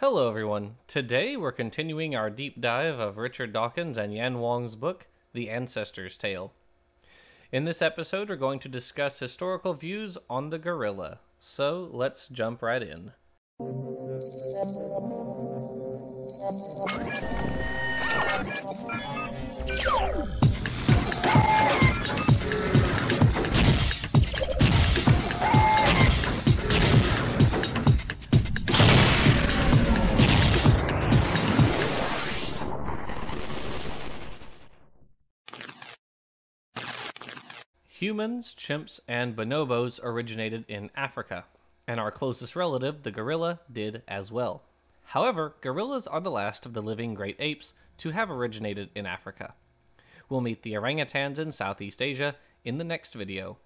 Hello everyone. Today we're continuing our deep dive of Richard Dawkins and Yan Wang's book, The Ancestor's Tale. In this episode, we're going to discuss historical views on the gorilla. So let's jump right in. Humans, chimps, and bonobos originated in Africa, and our closest relative, the gorilla, did as well. However, gorillas are the last of the living great apes to have originated in Africa. We'll meet the orangutans in Southeast Asia in the next video.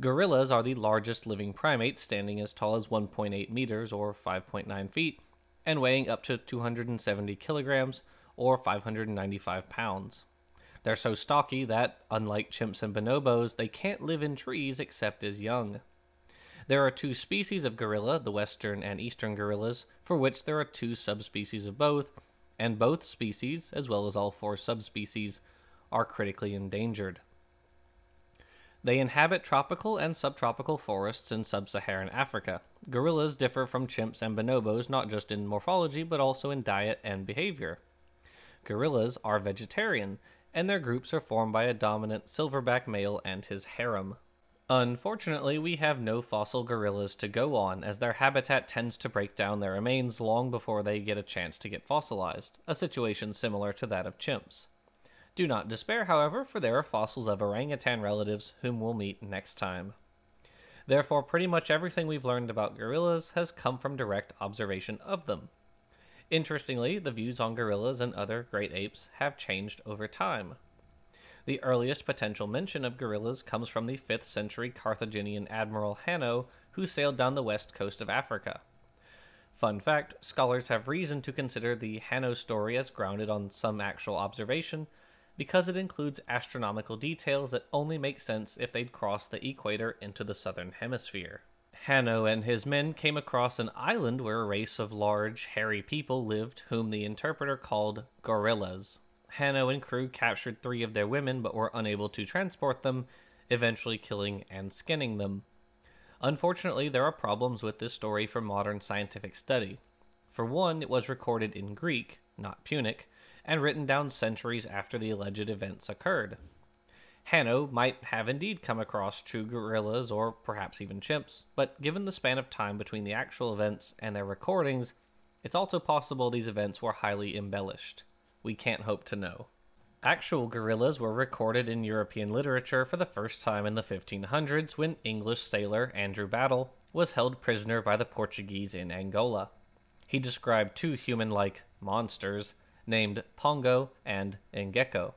Gorillas are the largest living primates, standing as tall as 1.8 meters or 5.9 feet, and weighing up to 270 kilograms or 595 pounds. They're so stocky that, unlike chimps and bonobos, they can't live in trees except as young. There are two species of gorilla, the western and eastern gorillas, for which there are two subspecies of both, and both species, as well as all four subspecies, are critically endangered. They inhabit tropical and subtropical forests in sub-Saharan Africa. Gorillas differ from chimps and bonobos not just in morphology, but also in diet and behavior. Gorillas are vegetarian, and their groups are formed by a dominant silverback male and his harem. Unfortunately, we have no fossil gorillas to go on, as their habitat tends to break down their remains long before they get a chance to get fossilized, a situation similar to that of chimps. Do not despair, however, for there are fossils of orangutan relatives whom we'll meet next time. Therefore, pretty much everything we've learned about gorillas has come from direct observation of them. Interestingly, the views on gorillas and other great apes have changed over time. The earliest potential mention of gorillas comes from the 5th century Carthaginian admiral Hanno, who sailed down the west coast of Africa. Fun fact, scholars have reason to consider the Hanno story as grounded on some actual observation, because it includes astronomical details that only make sense if they'd crossed the equator into the southern hemisphere. Hanno and his men came across an island where a race of large, hairy people lived whom the interpreter called gorillas. Hanno and crew captured three of their women but were unable to transport them, eventually killing and skinning them. Unfortunately, there are problems with this story for modern scientific study. For one, it was recorded in Greek, not Punic, and written down centuries after the alleged events occurred. Hanno might have indeed come across true gorillas or perhaps even chimps, but given the span of time between the actual events and their recordings, it's also possible these events were highly embellished. We can't hope to know. Actual gorillas were recorded in European literature for the first time in the 1500s when English sailor Andrew Battle was held prisoner by the Portuguese in Angola. He described two human-like monsters named Pongo and Engecko.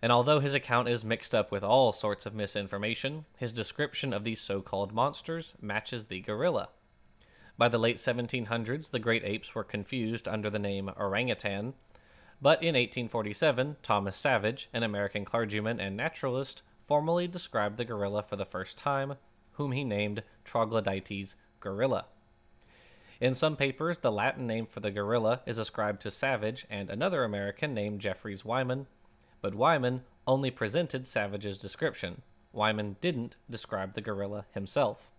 And although his account is mixed up with all sorts of misinformation, his description of these so-called monsters matches the gorilla. By the late 1700s, the great apes were confused under the name orangutan, but in 1847, Thomas Savage, an American clergyman and naturalist, formally described the gorilla for the first time, whom he named Troglodytes gorilla. In some papers, the Latin name for the gorilla is ascribed to Savage and another American named Jeffries Wyman, but Wyman only presented Savage's description. Wyman didn't describe the gorilla himself.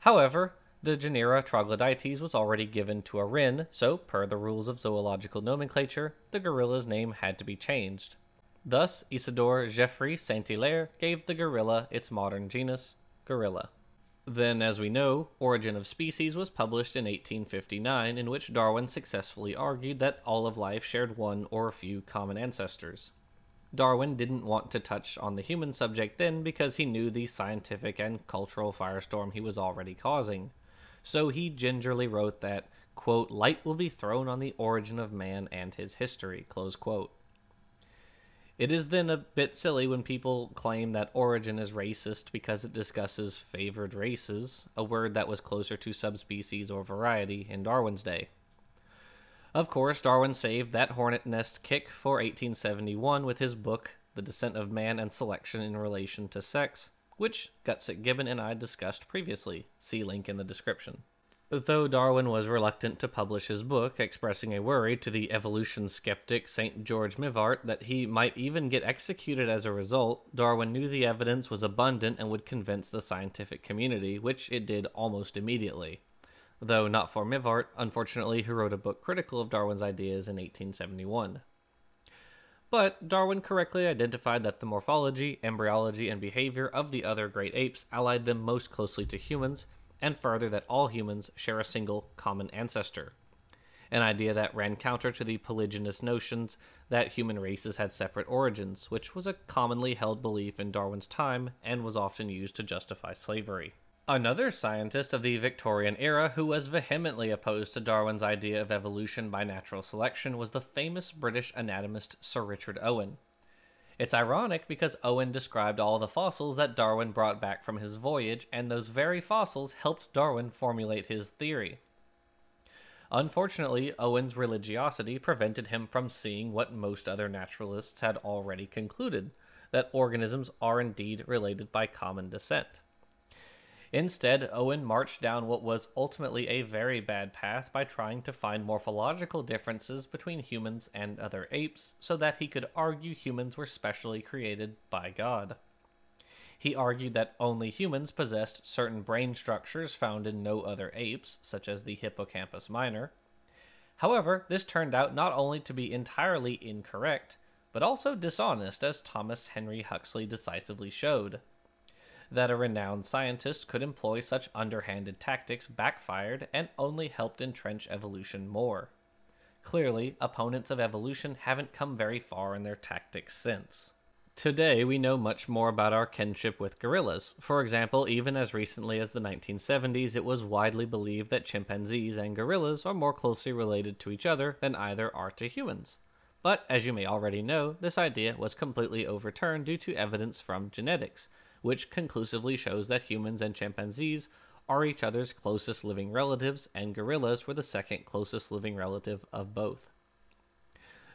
However, the genera Troglodytes was already given to a wren, so per the rules of zoological nomenclature, the gorilla's name had to be changed. Thus, Isidore Geoffroy Saint-Hilaire gave the gorilla its modern genus, gorilla. Then, as we know, Origin of Species was published in 1859, in which Darwin successfully argued that all of life shared one or a few common ancestors. Darwin didn't want to touch on the human subject then because he knew the scientific and cultural firestorm he was already causing. So he gingerly wrote that, quote, "light will be thrown on the origin of man and his history," close quote. It is then a bit silly when people claim that Origin is racist because it discusses favored races, a word that was closer to subspecies or variety in Darwin's day. Of course, Darwin saved that hornet nest kick for 1871 with his book, The Descent of Man and Selection in Relation to Sex, which Gutsick Gibbon and I discussed previously. See link in the description. Though Darwin was reluctant to publish his book, expressing a worry to the evolution skeptic St. George Mivart that he might even get executed as a result, Darwin knew the evidence was abundant and would convince the scientific community, which it did almost immediately. Though not for Mivart, unfortunately, who wrote a book critical of Darwin's ideas in 1871. But Darwin correctly identified that the morphology, embryology, and behavior of the other great apes allied them most closely to humans, and further that all humans share a single common ancestor, an idea that ran counter to the polygynous notions that human races had separate origins, which was a commonly held belief in Darwin's time and was often used to justify slavery. Another scientist of the Victorian era who was vehemently opposed to Darwin's idea of evolution by natural selection was the famous British anatomist Sir Richard Owen. It's ironic because Owen described all the fossils that Darwin brought back from his voyage, and those very fossils helped Darwin formulate his theory. Unfortunately, Owen's religiosity prevented him from seeing what most other naturalists had already concluded, that organisms are indeed related by common descent. Instead, Owen marched down what was ultimately a very bad path by trying to find morphological differences between humans and other apes so that he could argue humans were specially created by God. He argued that only humans possessed certain brain structures found in no other apes, such as the hippocampus minor. However, this turned out not only to be entirely incorrect, but also dishonest, as Thomas Henry Huxley decisively showed. That a renowned scientist could employ such underhanded tactics backfired and only helped entrench evolution more. Clearly, opponents of evolution haven't come very far in their tactics since. Today, we know much more about our kinship with gorillas. For example, even as recently as the 1970s, it was widely believed that chimpanzees and gorillas are more closely related to each other than either are to humans. But, as you may already know, this idea was completely overturned due to evidence from genetics, which conclusively shows that humans and chimpanzees are each other's closest living relatives, and gorillas were the second closest living relative of both.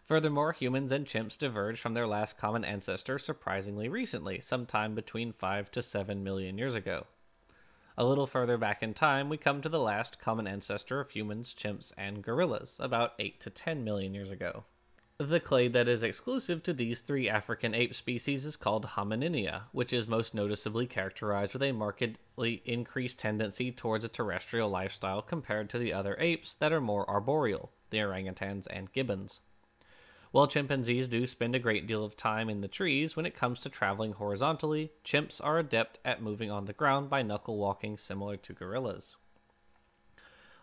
Furthermore, humans and chimps diverged from their last common ancestor surprisingly recently, sometime between 5 to 7 million years ago. A little further back in time, we come to the last common ancestor of humans, chimps, and gorillas, about 8 to 10 million years ago. The clade that is exclusive to these three African ape species is called Homininae, which is most noticeably characterized with a markedly increased tendency towards a terrestrial lifestyle compared to the other apes that are more arboreal, the orangutans and gibbons. While chimpanzees do spend a great deal of time in the trees, when it comes to traveling horizontally, chimps are adept at moving on the ground by knuckle walking, similar to gorillas.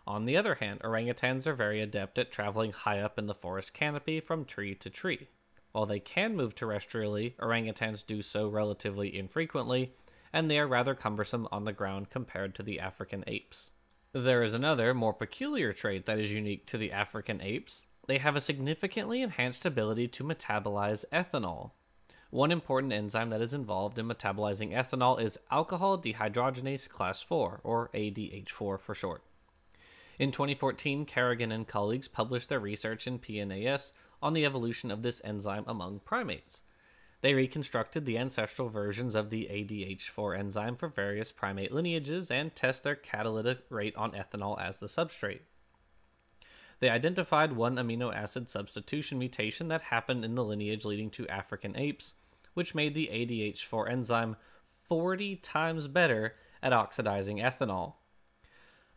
On the other hand, orangutans are very adept at traveling high up in the forest canopy from tree to tree. While they can move terrestrially, orangutans do so relatively infrequently, and they are rather cumbersome on the ground compared to the African apes. There is another, more peculiar trait that is unique to the African apes. They have a significantly enhanced ability to metabolize ethanol. One important enzyme that is involved in metabolizing ethanol is alcohol dehydrogenase class 4, or ADH4 for short. In 2014, Carrigan and colleagues published their research in PNAS on the evolution of this enzyme among primates. They reconstructed the ancestral versions of the ADH4 enzyme for various primate lineages and test their catalytic rate on ethanol as the substrate. They identified one amino acid substitution mutation that happened in the lineage leading to African apes, which made the ADH4 enzyme 40 times better at oxidizing ethanol.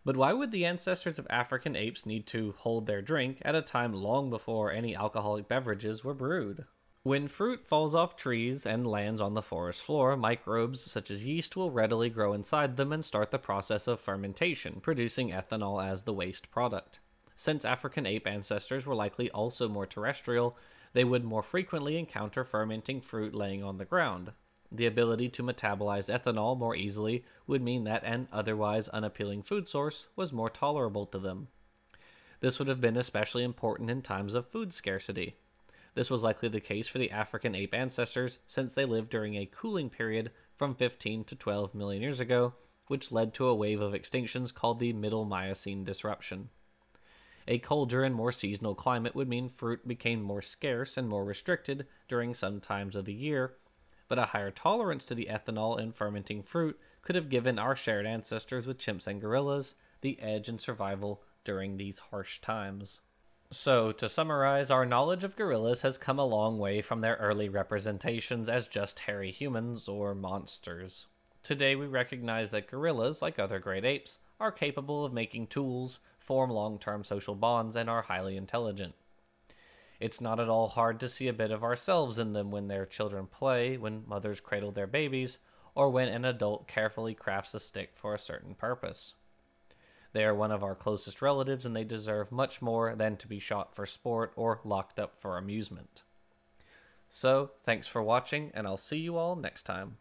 But why would the ancestors of African apes need to hold their drink at a time long before any alcoholic beverages were brewed? When fruit falls off trees and lands on the forest floor, microbes such as yeast will readily grow inside them and start the process of fermentation, producing ethanol as the waste product. Since African ape ancestors were likely also more terrestrial, they would more frequently encounter fermenting fruit laying on the ground. The ability to metabolize ethanol more easily would mean that an otherwise unappealing food source was more tolerable to them. This would have been especially important in times of food scarcity. This was likely the case for the African ape ancestors since they lived during a cooling period from 15 to 12 million years ago, which led to a wave of extinctions called the Middle Miocene Disruption. A colder and more seasonal climate would mean fruit became more scarce and more restricted during some times of the year, but a higher tolerance to the ethanol in fermenting fruit could have given our shared ancestors with chimps and gorillas the edge in survival during these harsh times. So, to summarize, our knowledge of gorillas has come a long way from their early representations as just hairy humans or monsters. Today we recognize that gorillas, like other great apes, are capable of making tools, form long-term social bonds, and are highly intelligent. It's not at all hard to see a bit of ourselves in them when their children play, when mothers cradle their babies, or when an adult carefully crafts a stick for a certain purpose. They are one of our closest relatives, and they deserve much more than to be shot for sport or locked up for amusement. So, thanks for watching, and I'll see you all next time.